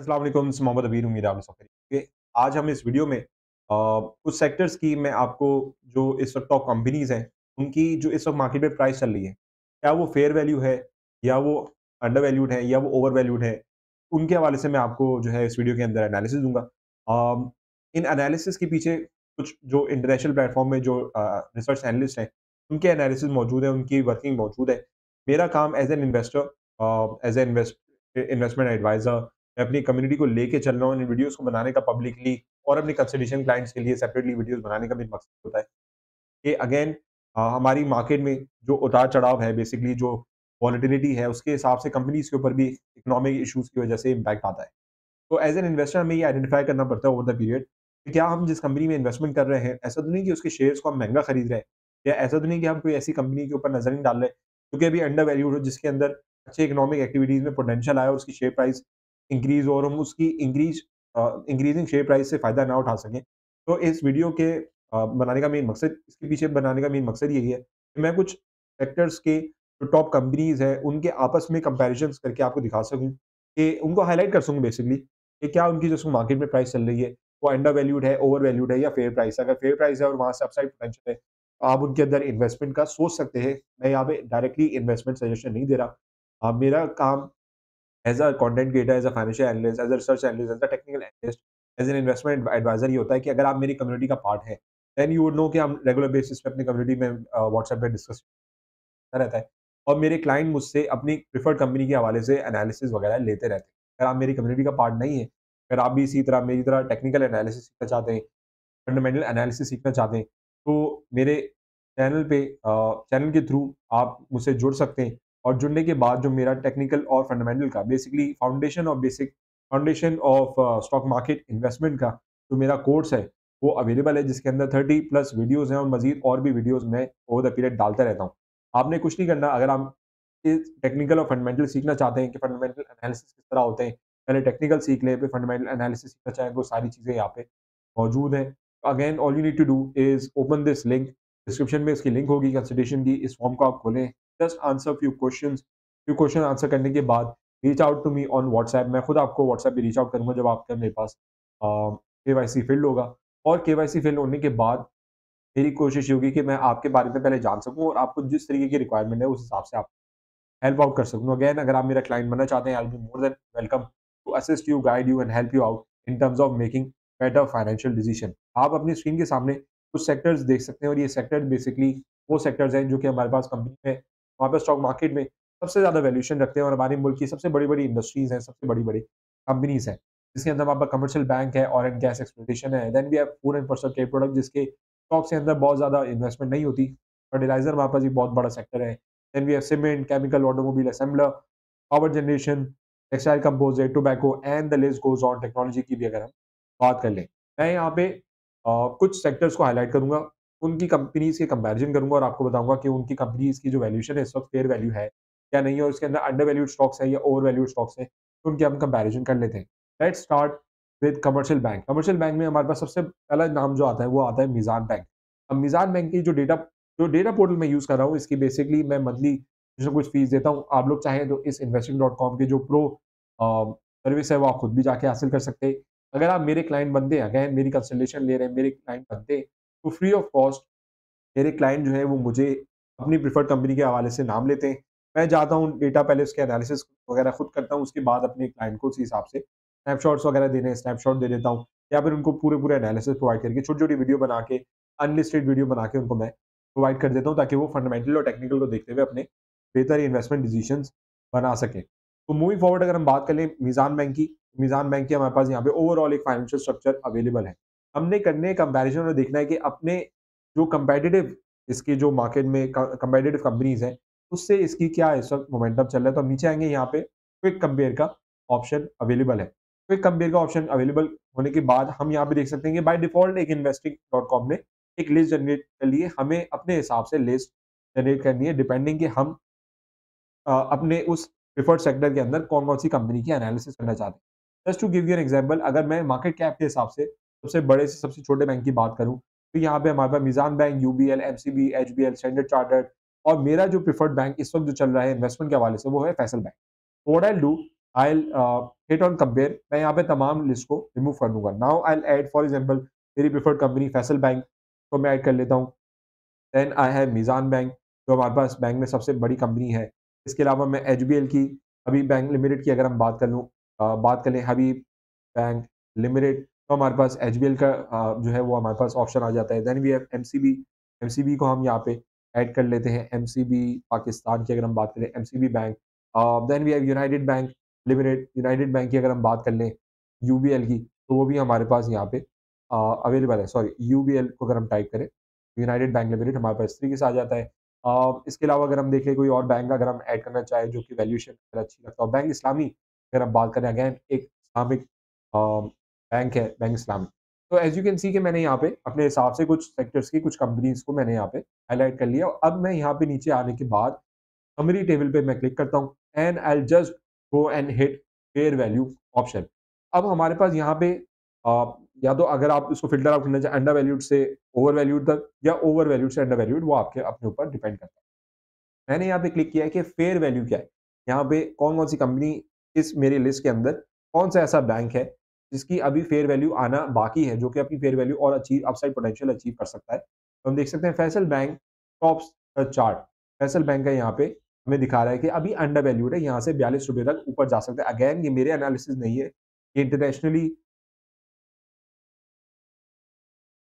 अस्सलाम वालेकुम, मोहम्मद अबीर, उम्मीद है आप सब खैरियत। आज हम इस वीडियो में कुछ सेक्टर्स की मैं आपको जो इस वक्त टॉप कंपनीज हैं उनकी जो इस वक्त मार्केट में प्राइस चल रही है, क्या वो फेयर वैल्यू है या वो अंडर वैल्यूड है या वो ओवर वैल्यूड है, उनके हवाले से मैं आपको जो है इस वीडियो के अंदर एनालिसिस दूंगा। इन एनालिसिस के पीछे कुछ जो इंटरनेशनल प्लेटफॉर्म में जो रिसर्च एनालिस्ट हैं उनके एनालिसिस मौजूद है, उनकी वर्किंग मौजूद है। मेरा काम as an investor, as an investment adviser, मैं अपनी कम्युनिटी को लेके चल रहा हूँ। इन वीडियोस को बनाने का पब्लिकली और अपने कंसल्टेशन क्लाइंट्स के लिए सेपरेटली वीडियोस बनाने का भी मकसद होता है कि अगेन हमारी मार्केट में जो उतार चढ़ाव है, बेसिकली जो वॉलेटिलिटी है, उसके हिसाब से कंपनीज के ऊपर भी इकोनॉमिक इशूज़ की वजह से इम्पैक्ट आता है। तो एज एन इन्वेस्टर हमें ये आइडेंटिफाई करना पड़ता है ओवर द पीरियड कि क्या हम जिस कंपनी में इन्वेस्टमेंट कर रहे हैं, ऐसा तो नहीं कि उसके शेयर्स को हम महंगा खरीद रहे हैं या ऐसा तो नहीं कि हम कोई ऐसी कंपनी के ऊपर नजर नहीं डाल रहे क्योंकि अभी अंडर वैल्यूड हो, जिसके अंदर अच्छे इकोनॉमिक एक्टिविटीज़ में पोटेंशियल आया और उसकी शेयर प्राइस इंक्रीज और हम उसकी इंक्रीजिंग शेयर प्राइस से फ़ायदा ना उठा सकें। तो इस वीडियो के बनाने का मेन मकसद, इसके पीछे बनाने का मेन मकसद यही है कि मैं कुछ सेक्टर्स के जो टॉप कंपनीज़ हैं उनके आपस में कंपैरिजन्स करके आपको दिखा सकूं, कि उनको हाईलाइट कर सकूं बेसिकली कि क्या उनकी जो मार्केट में प्राइस चल रही है वो अंडर वैल्यूड है, ओवर वैल्यूड है या फेयर प्राइस है। अगर फेयर प्राइस है और वहाँ से अपसाइड पोटेंशियल है तो आप उनके अंदर इन्वेस्टमेंट का सोच सकते हैं। मैं यहाँ पे डायरेक्टली इन्वेस्टमेंट सजेशन नहीं दे रहा। मेरा काम as a content creator, as a financial analyst, as a research analyst, as a technical analyst, as an investment adviser ये होता है कि अगर आप मेरी कम्युनिटी का पार्ट है दैन यू वुड नो कि हम रेगुलर बेसिस पे अपनी कम्युनिटी में व्हाट्सएप पे डिस्कस रहता है और मेरे क्लाइंट मुझसे अपनी प्रिफर्ड कंपनी के हवाले से एनालिसिस वगैरह लेते रहते हैं। अगर आप मेरी कम्युनिटी का पार्ट नहीं है, अगर आप भी इसी तरह मेरी तरह टेक्निकल एनालिसिस सीखना चाहते हैं, फंडामेंटल एनालिसिस सीखना चाहते हैं, तो मेरे चैनल पे चैनल के थ्रू आप मुझसे जुड़ सकते हैं। और जुड़ने के बाद जो मेरा टेक्निकल और फंडामेंटल का basically foundation of stock market investment का जो मेरा कोर्स है वो अवेलेबल है, जिसके अंदर 30+ वीडियोस हैं और मजीद और भी वीडियोस मैं ओवर द पीरियड डालता रहता हूँ। आपने कुछ नहीं करना। अगर आप टेक्निकल और फंडामेंटल सीखना चाहते हैं कि फंडामेंटल एनालिसिस किस तरह होते हैं, पहले टेक्निकल सीख लें, फिर फंडामेंटल एनालिसिस सीखना चाहें, वो सारी चीज़ें यहाँ पे मौजूद हैं। Again all you need to do is open this link, description में इसकी लिंक होगी कंसल्टेशन की, इस फॉर्म को आप खोलें, just answer few question. Few question answer करने के बाद reach out to me on WhatsApp. मैं खुद आपको व्हाट्सएप पे रीच आउट करूँगा जब आपका मेरे पास KYC फील्ड होगा, और KYC फील्ड होने के बाद मेरी कोशिश होगी कि मैं आपके बारे में पहले जान सकूँ और आपको जिस तरीके की रिक्वायरमेंट है उस हिसाब से आप हेल्प आउट कर सकूँ। अगैन अगर आप मेरा क्लाइंट बनना चाहते हैं, I will be more than welcome to assist you, guide you and help you out in terms of making better financial decision. आप अपनी स्क्रीन के सामने कुछ सेक्टर्स देख सकते हैं और ये सेक्टर बेसिकली वो सेक्टर्स हैं जो कि हमारे पास कंपनी में, वहाँ पर स्टॉक मार्केट में सबसे ज़्यादा वैल्यूएशन रखते हैं और हमारे मुल्क की सबसे बड़ी बड़ी इंडस्ट्रीज़ हैं, सबसे बड़ी बड़ी कंपनीज़ हैं, जिसके अंदर हमारे पास कमर्शियल बैंक है, ऑयल एंड गैस एक्सप्लोटेशन है, then we have food and personal care product जिसके स्टॉक के अंदर बहुत ज़्यादा इन्वेस्टमेंट नहीं होती, फर्टिलाइजर हमारे पास एक बहुत बड़ा सेक्टर है, then we have cement, chemical, automobile assembler, power generation, textile composite, tobacco and the list goes on. Technology की भी अगर हम बात कर लें, मैं यहाँ पे कुछ सेक्टर्स को हाईलाइट करूँगा, उनकी कंपनीज के कंपैरिजन करूंगा और आपको बताऊंगा कि उनकी कंपनीज की जो वैल्यूएशन है इस वक्त फेयर वैल्यू है या नहीं है और उसके अंदर अंडर वैल्यूड स्टॉक्स है या ओवर वैल्यूड स्टॉक्स है, तो उनके हम कंपैरिजन कर लेते हैं। Let's start with commercial bank. Commercial bank में हमारे पास सबसे पहला नाम जो आता है वो आता है मीज़ान बैंक। अब मीज़ान बैंक की जो डेटा पोर्टल मैं यूज़ कर रहा हूँ, इसकी बेसिकली मैं मंथली कुछ फीस देता हूँ। आप लोग चाहें तो इस investing.com के जो प्रो सर्विस है वो आप खुद भी जाके हासिल कर सकते हैं। अगर आप मेरे क्लाइंट बनते हैं, अगर मेरी कंसल्टेशन ले रहे हैं, मेरे क्लाइंट बनते हैं, तो फ्री ऑफ कॉस्ट मेरे क्लाइंट जो है वो मुझे अपनी प्रिफर्ड कंपनी के हवाले से नाम लेते हैं। मैं जाता हूँ डेटा, पहले उसके एनालिसिस वगैरह खुद करता हूँ, उसके बाद अपने क्लाइंट को उसी हिसाब से स्नैपशॉट्स वगैरह देने, स्नैपशॉट दे देता हूँ या फिर उनको पूरे एनालिसिस प्रोवाइड करके छोटी वीडियो बना के, अनलिस्टेड वीडियो बना के उनको मैं प्रोवाइड कर देता हूँ ताकि वो फंडामेंटल और टेक्निकल को देखते हुए अपने बेहतर इन्वेस्टमेंट डिसीजन बना सकें। तो मूविंग फॉरवर्ड अगर हम बात कर लें मीज़ान बैंक की हमारे पास यहाँ पे ओवरऑल एक फाइनेंशियल स्ट्रक्चर अवेलेबल है। हमने कंपैरिजन में देखना है कि अपने जो कंपेटिटिव इसकी जो मार्केट में कंपेटिटिव कंपनीज हैं उससे इसकी क्या इस वक्त मोमेंटम चल रहा है। तो हम नीचे आएंगे, यहाँ पे क्विक कंपेयर का ऑप्शन अवेलेबल है। क्विक कंपेयर का ऑप्शन अवेलेबल होने के बाद हम यहाँ पे देख सकते हैं कि बाय डिफॉल्ट एक investing.com ने एक लिस्ट जनरेट कर ली है। हमें अपने हिसाब से लिस्ट जनरेट करनी है डिपेंडिंग कि हम अपने उस प्रिफर्ड सेक्टर के अंदर कौन कौन सी कंपनी की एनालिसिस करना चाहते हैं। Just to give you an example, अगर मैं मार्केट कैप के हिसाब से सबसे बड़े से सबसे छोटे बैंक की बात करूं तो यहाँ पे हमारे पास Meezan bank, UBL, MCB, HBL, Standard chartered और मेरा जो प्रिफर्ड बैंक इस वक्त जो चल रहा है इन्वेस्टमेंट के हवाले से वो है Faysal bank. What I will do, I will hit on compare, मैं यहाँ पे तमाम लिस्ट को रिमूव कर दूंगा। Now I will add for example मेरी प्रेफर्ड कंपनी फैसल बैंक को मैं ऐड कर लेता हूँ। Then I have Meezan bank जो हमारे पास बैंक में सबसे बड़ी कंपनी है। इसके अलावा मैं एचबीएल की, अभी बैंक लिमिटेड की अगर हम बात करें हबीब बैंक लिमिटेड, तो हमारे पास एचबीएल का जो है वो हमारे पास ऑप्शन आ जाता है। देन वी हैव एमसीबी को हम यहाँ पे ऐड कर लेते हैं। एमसीबी पाकिस्तान की अगर हम बात करें MCB bank, then we have United Bank Limited, United Bank की अगर हम बात कर लें यूबीएल की, तो वो भी हमारे पास यहाँ पे अवेलेबल है। सॉरी, यूबीएल को अगर हम टाइप करें यूनाइटेड बैंक लिमिटेड हमारे पास 3 के साथ आ जाता है। इसके अलावा अगर हम देखें कोई और बैंक अगर हम ऐड करना चाहें जो कि वैल्यूएशन अच्छी लगता हो, बैंक इस्लामी अगर हम बात करें, अगैन एक इस्लामिक बैंक है बैंक इस्लामी। तो एज यू कैन सी कि मैंने यहाँ पे अपने हिसाब से कुछ सेक्टर्स की कुछ कंपनीज को मैंने यहाँ पे हाईलाइट कर लिया। अब मैं यहाँ पे नीचे आने के बाद समरी टेबल पे मैं क्लिक करता हूँ and I will just go and hit fair value option. अब हमारे पास यहाँ पे या तो अगर आप इसको फिल्टर आउट करना चाहें अंडर वैल्यूड से ओवर वैल्यूड तक या ओवर वैल्यूड से अंडर वैल्यूड, वो आपके अपने ऊपर डिपेंड करता है। मैंने यहाँ पे क्लिक किया है कि फेयर वैल्यू क्या है, यहाँ पे कौन कौन सी कंपनी इस मेरी लिस्ट के अंदर, कौन सा ऐसा बैंक है जिसकी अभी फेयर वैल्यू आना बाकी है जो कि अपनी फेयर वैल्यू और अचीव अपसाइड पोटेंशियल अचीव कर सकता है। तो हम देख सकते हैं Faysal bank tops the chart, Faysal bank का यहाँ पे हमें दिखा रहा है कि अभी अंडर वैल्यूड है, यहाँ से 42 रुपये तक ऊपर जा सकता है। अगैन ये मेरे एनालिसिस नहीं है, ये इंटरनेशनली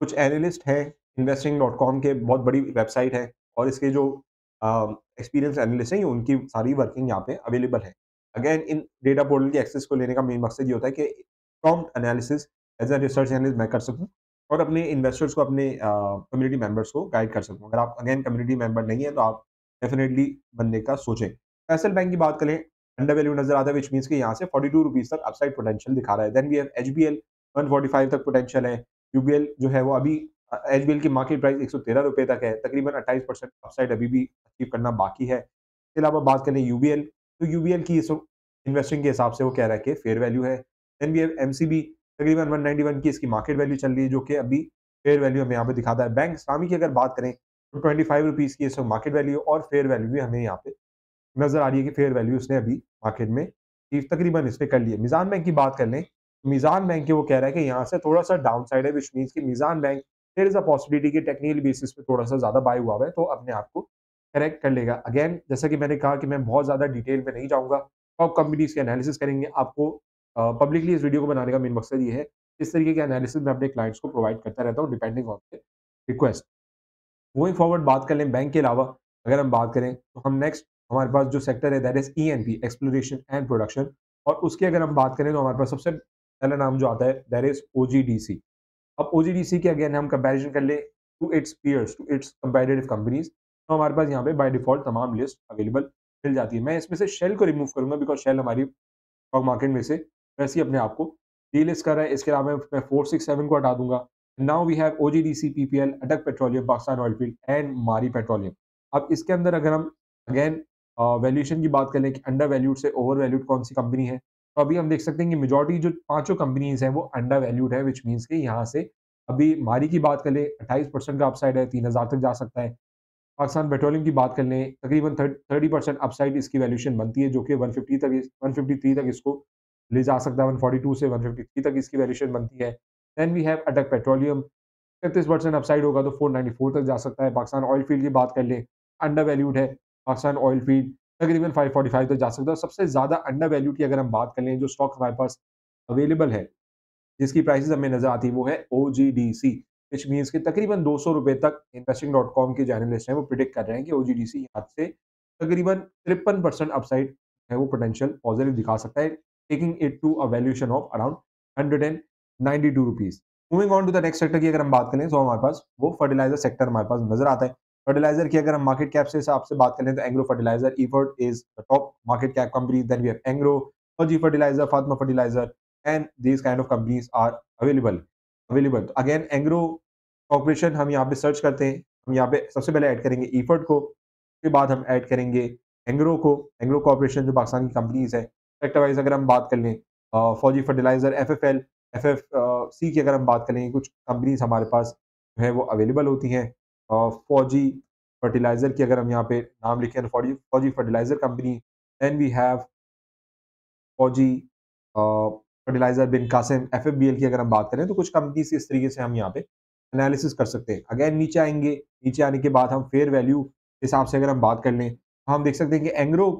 कुछ एनालिस्ट हैं, Investing.com के बहुत बड़ी वेबसाइट है और इसके जो एक्सपीरियंस एनालिस्ट हैं उनकी सारी वर्किंग यहाँ पे अवेलेबल है। अगेन इन डेटा पोर्टल के एक्सेस को लेने का मेन मकसद ये होता है कि prompt analysis as a research analyst मैं कर सकूँ और अपने इन्वेस्टर्स को, अपने कम्युनिटी मेंबर्स को गाइड कर सकूँ। अगर आप अगेन कम्युनिटी मेंबर नहीं है तो आप डेफिनेटली बनने का सोचें। फैसल बैंक की बात करें, अंडर वैल्यू नजर आता है, विच मीन्स कि यहाँ से 42 रुपीज़ तक अपसाइड पोटेंशियल दिखा रहा है। देन वी हैव HBL 145 तक पोटेंशियल है। UBL जो है वो अभी HBL की मार्केट प्राइस 113 रुपये तक है, तकरीबन 28% अपसाइड अभी भी अचीव करना बाकी है। इसके अलावा बात करें UBL, तो UBL की इन्वेस्टिंग के हिसाब से वो कह रहा है कि फेयर वैल्यू है। देन वी हैव MCB, तकरीबन 191 की इसकी मार्केट वैल्यू चल रही है जो कि अभी फेयर वैल्यू हमें यहाँ पे दिखाता है। बैंक इस्लामी की अगर बात करें तो 25 रुपीज़ की इस मार्केट वैल्यू और फेयर वैल्यू भी हमें यहाँ पे नज़र आ रही है कि फेयर वैल्यू उसने अभी मार्केट में तकरीबन इसने कर लिया। मीज़ान बैंक की बात कर लें, मीज़ान बैंक के वो कह रहा है कि यहाँ से थोड़ा सा डाउन साइड है, विच मीन्स कि Meezan bank there is a possibility कि टेक्निकल बेसिस पे थोड़ा सा ज़्यादा बाय हुआ है तो अपने आप को करेक्ट कर लेगा। अगेन जैसा कि मैंने कहा कि मैं बहुत ज़्यादा डिटेल में नहीं जाऊँगा, तो आप कंपनीज के एनालिसिस करेंगे। आपको पब्लिकली इस वीडियो को बनाने का मेन मकसद ये है, इस तरीके के एनालिसिस मैं अपने क्लाइंट्स को प्रोवाइड करता रहता हूँ depending on the request. Going forward बात कर लें बैंक के अलावा अगर हम बात करें तो हम नेक्स्ट हमारे पास जो सेक्टर है that is E&P exploration and production, और उसकी अगर हम बात करें तो हमारे पास सबसे पहला नाम जो आता है दैट इज OGDC। अब OGDC के अगेन हम कंपैरिजन कर ले to its peers, to its competitive companies, तो हमारे पास यहाँ पे बाय डिफॉल्ट तमाम लिस्ट अवेलेबल मिल जाती है। मैं इसमें से शेल को रिमूव करूंगा बिकॉज शेल हमारी स्टॉक मार्केट में से वैसे ही अपने आप को डीलिस्ट कर रहा है। इसके अलावा मैं 467 को हटा दूंगा। Now we have OGDC, PPL, Attock petroleum, Pakistan oilfield and Mari petroleum. अब इसके अंदर अगर हम अगेन वैल्यूएशन की बात करें कि अंडर वैल्यूड से ओवर वैल्यूड कौन सी कंपनी है, तो अभी हम देख सकते हैं कि मेजॉरिटी जो पांचों कंपनीज हैं वो अंडर वैल्यूड है, विच मीन्स कि यहाँ से अभी मारी की बात कर लें 28% का अपसाइड है, 3000 तक जा सकता है। पाकिस्तान पेट्रोलियम की बात कर लें तकरीबन 30% अपसाइड इसकी वैल्यूएशन बनती है जो कि 153 तक इसको ले जा सकता है, 142 से 153 तक इसकी वैल्यूएशन बनती है। Then we have Attock petroleum, 31% upside होगा तो 494 तक जा सकता है। पाकिस्तान ऑयलफील्ड की बात कर लें, अंडर वैल्यूड है, पाकिस्तान ऑयलफील्ड तकरीबन 545 तक जा सकता है। और सबसे ज़्यादा अंडर वैल्यू की अगर हम बात कर लें जो स्टॉक हमारे पास अवेलेबल है जिसकी प्राइसेस हमें नज़र आती है वो है OGDC, विच मीन्स कि तकरीबन 200 रुपये तक Investing.com के जर्नलिस्ट हैं वो प्रिडिक्ट कर रहे हैं कि OGDC यहाँ से तकरीबन 53% अपसाइड है वो पोटेंशियल पॉजिटिव दिखा सकता है, taking it to a valuation of around 192 rupees. Moving on to the next sector की अगर हम बात करें तो हमारे पास वो फर्टिलाइजर सेक्टर हमारे पास नजर आता है। फर्टिलाइजर की अगर हम मार्केट कैप से आपसे बात करें तो Engro fertiliser EFERT is the top market cap company. Then we have Engro, Fauji fertiliser, Fatima fertiliser and this kind of companies are available. तो अगेन एंग्रो कॉर्पोरेशन हम यहाँ पे सर्च करते हैं, हम यहाँ पे सबसे पहले ऐड करेंगे ईफर्ट को, उसके बाद हम ऐड करेंगे एंग्रो को, एंग्रो कॉर्पोरेशन जो पाकिस्तान की कंपनीज है। सेक्टर वाइज अगर हम बात कर लें फौजी फर्टिलाइजर, FFC की अगर हम बात करें कुछ कंपनीज हमारे पास जो है वो अवेलेबल होती हैं। फौजी फर्टिलाइजर की अगर हम यहाँ पे नाम लिखें Fauji fertiliser company, then we have Fauji fertiliser, Bin Qasim, FFBL की अगर हम बात करें तो कुछ कंपनीज इस तरीके से हम यहाँ पे एनालिसिस कर सकते हैं। अगेन नीचे आएंगे, नीचे आने के बाद हम फेयर वैल्यू के हिसाब से अगर हम बात कर लें तो हम देख सकते हैं कि एंग्रो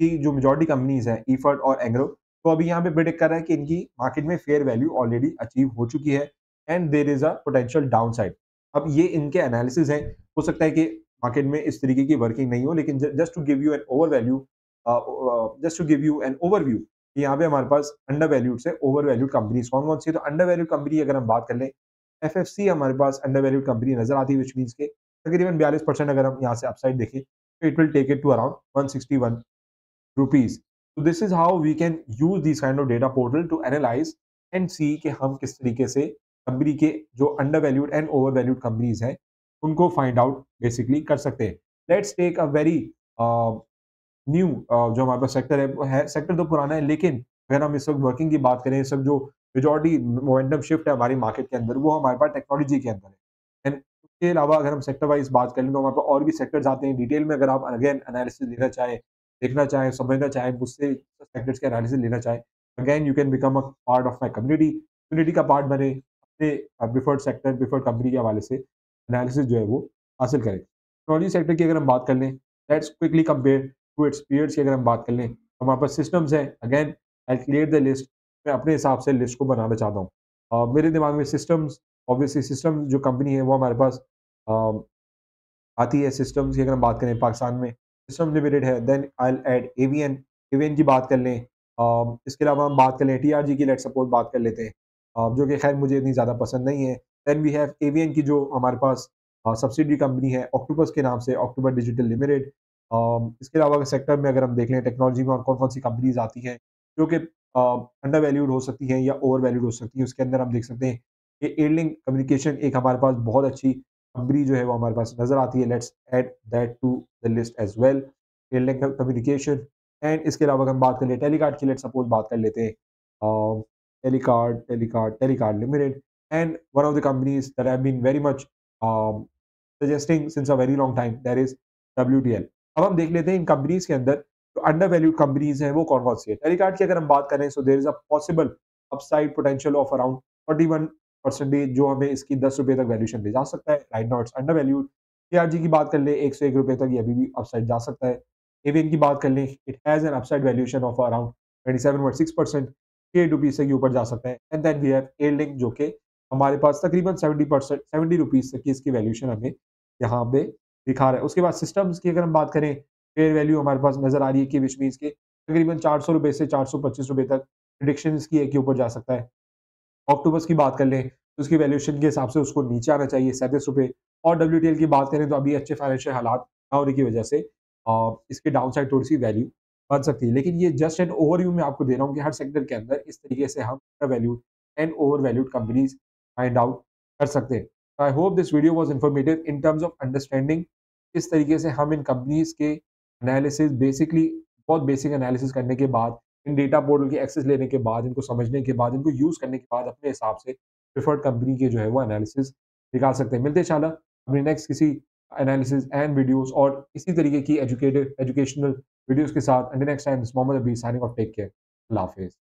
की जो मेजॉरिटी कंपनीज हैं, ईफर्ट और एंग्रो, तो अभी यहाँ पे प्रेडिक्ट कर रहा है कि इनकी मार्केट में फेयर वैल्यू ऑलरेडी अचीव हो चुकी है and there is a potential downside. अब ये इनके एनालिसिस हैं, हो सकता है कि मार्केट में इस तरीके की वर्किंग नहीं हो, लेकिन just to give you an overview कि यहाँ पे हमारे पास अंडर वैल्यूड से ओवर वैल्यूड कंपनीज कौन कौन सी है। तो अंडर वैल्यूड कंपनी अगर हम बात कर लें, FFC हमारे पास अंडर वैल्यूड कंपनी नजर आती है, विच मीन्स के तकरीबन 42% अगर हम यहाँ से अपसाइड देखें तो it will take it to around 161 rupees. तो this is how we can use this kind of data portal to analyse and see कि हम किस तरीके से कंपनी के जो under valued and over valued companies हैं उनको फाइंड आउट बेसिकली कर सकते हैं। Let's take a very new जो हमारे पास सेक्टर है, सेक्टर तो पुराना है लेकिन अगर हम इस वक्त वर्किंग की बात करें, इस वक्त जो मेजॉरिटी मोमेंटम शिफ्ट है हमारी मार्केट के अंदर वो हमारे पास टेक्नोलॉजी के अंदर है। एंड उसके अलावा अगर हम सेक्टर वाइज बात करें तो हमारे पास और भी सेक्टर्स आते हैं डिटेल में। अगर आप अगेन एनालिसिस लेना चाहें, देखना चाहें, समझना चाहें, मुझसे सेक्टर्स के एनालिसिस लेना चाहें, again you can become a part of my community. Community का पार्ट बने, अपने प्रिफर्ड सेक्टर, प्रिफर्ड कंपनी के हवाले से एनालिसिस जो है वो हासिल करें। टेक्नोलॉजी सेक्टर की अगर हम बात कर लें, let's quickly compare to its peers की अगर हम बात कर लें, हमारे पास सिस्टम्स हैं। Again I create the list, मैं अपने हिसाब से लिस्ट को बनाना चाहता हूँ। मेरे दिमाग में सिस्टम्स, ऑब्वियसली सिस्टम्स जो कंपनी है वो हमारे पास आती है। सिस्टम्स की अगर हम बात करें पाकिस्तान में सिस्टम्स लिमिटेड है, देन आई विल ऐड एवियन की बात कर लें। इसके अलावा हम बात कर लें TRG की, लेट सपोज बात कर लेते हैं, जो कि खैर मुझे इतनी ज़्यादा पसंद नहीं है। देन वी हैव एवियन की जो हमारे पास सब्सिडी कंपनी है ऑक्टोपस के नाम से, ऑक्टोबर डिजिटल लिमिटेड। इसके अलावा सेक्टर में अगर हम देख लें टेक्नोलॉजी में और कौन कौन सी कंपनीज आती हैं जो कि अंडर वैल्यूड हो सकती है या ओवर वैल्यूड हो सकती है, उसके अंदर हम देख सकते हैं कि एयरलिंक कम्युनिकेशन एक हमारे पास बहुत अच्छी कंपनी जो है वो हमारे पास नज़र आती है। Let's add that to the list as well, Airlink communication. And इसके अलावा अगर हम बात कर लें टेलीकार्ड की, लेट्स सपोज बात कर लेते हैं Telecard limited. And one of the companies that I have been very much suggesting since a very long time, that is WTL। अब हम देख लेते हैं इन कंपनीज के अंदर तो अंडर वैल्यूड कंपनीज हैं वो कौन कौन सी है। टेलीकार्ड की अगर हम बात करें so there is a possible upside potential of around 41% जो हमें इसकी 10 रुपए तक वैल्यूएशन ले जा सकता है। Right now it's under valued. TRG की बात कर लें 101 रुपए तक ये अभी भी अपसाइड जा सकता है। एवियन की बात कर लें, it has an upside valuation of around 27.6%, ₹8 से ऊपर जा सकता है। And then we have Airlink जो कि हमारे पास तकरीबन 70 रुपीज़ तक की इसकी वैल्यूएशन हमें यहाँ पे दिखा रहा है। उसके बाद सिस्टम्स की अगर हम बात करें, फेयर वैल्यू हमारे पास नजर आ रही है कि विच मीन्स के तकरीबन 400 रुपए से 425 रुपए तक प्रेडिक्शन की एक के ऊपर जा सकता है। ऑक्टोपस की बात कर लें तो उसकी वैल्यूएशन के हिसाब से उसको नीचे आना चाहिए 37 रुपये। और WTL की बात करें तो अभी अच्छे फाइनेंशियल हालात ना होने की वजह से इसके डाउन साइड थोड़ी सी वैल्यू बन सकती है। लेकिन ये जस्ट एंड ओवरव्यू में आपको दे रहा हूँ कि हर सेक्टर के अंदर इस तरीके से हम valued and over valued companies find out कर सकते हैं। I hope this video was informative in terms of understanding किस तरीके से हम इन कंपनीज के एनालिसिस, बेसिकली बहुत बेसिक एनालिसिस करने के बाद, इन डेटा पोर्टल की एक्सेस लेने के बाद, इनको समझने के बाद, इनको यूज़ करने के बाद अपने हिसाब से प्रिफर्ड कंपनी के जो है वो एनालिसिस निकाल सकते हैं। मिलते हैं इंशाल्लाह अपने नेक्स्ट किसी एनालिसिस एंड वीडियोस और इसी तरीके की एजुकेशनल वीडियोस के साथ। Until next time, Mohammad Abeer signing off. Take care, अल्लाह हाफिज़।